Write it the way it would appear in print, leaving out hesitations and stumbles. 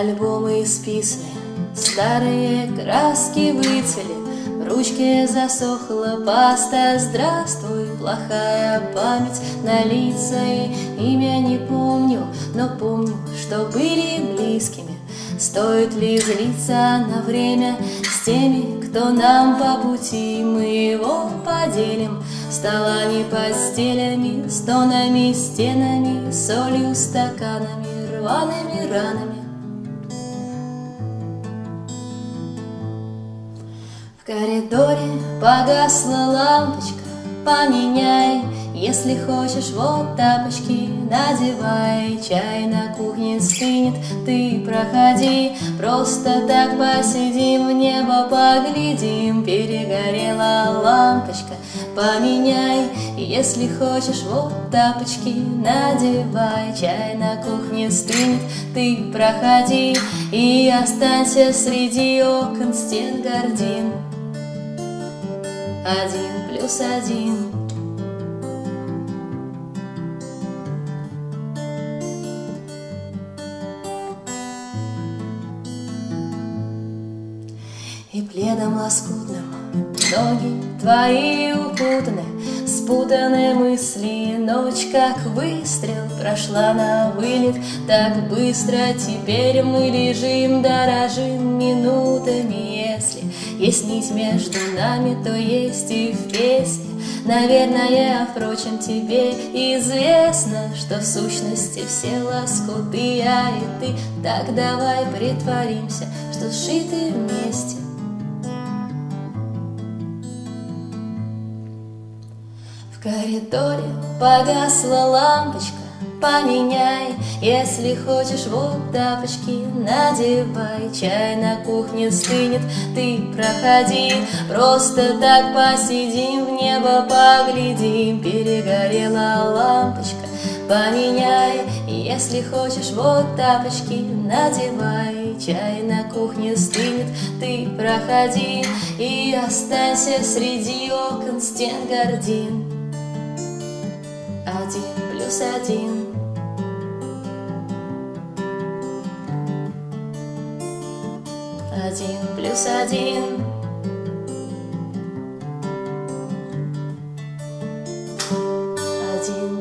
Альбомы списаны, старые краски выцвели, в ручке засохла паста. Здравствуй, плохая память на лица и имя не помню, но помню, что были близкими. Стоит ли злиться на время с теми, кто нам по пути? Мы его поделим столами, постелями, стонами, стенами, солью, стаканами, рваными ранами. В коридоре погасла лампочка, поменяй, если хочешь, вот тапочки, надевай. Чай на кухне стынет, ты проходи, просто так посидим, в небо поглядим. Перегорела лампочка, поменяй, если хочешь, вот тапочки, надевай. Чай на кухне стынет, ты проходи и останься среди окон, стен, гардин. 1+1. И пледом лоскутным ноги твои укутаны, спутаны мысли. Ночь как выстрел прошла на вылет, так быстро теперь мы лежим, дорожим минутами. Если есть нить между нами, то есть и в песне. Наверное, впрочем, тебе известно, что в сущности все лоскуты я и ты. Так давай притворимся, что сшиты вместе. В коридоре погасла лампочка, поменяй, если хочешь, вот тапочки, надевай. Чай на кухне стынет, ты проходи, просто так посидим, в небо поглядим. Перегорела лампочка, поменяй, если хочешь, вот тапочки, надевай. Чай на кухне стынет, ты проходи и останься среди окон, стен, гардин. 1+1. Один плюс один. Один.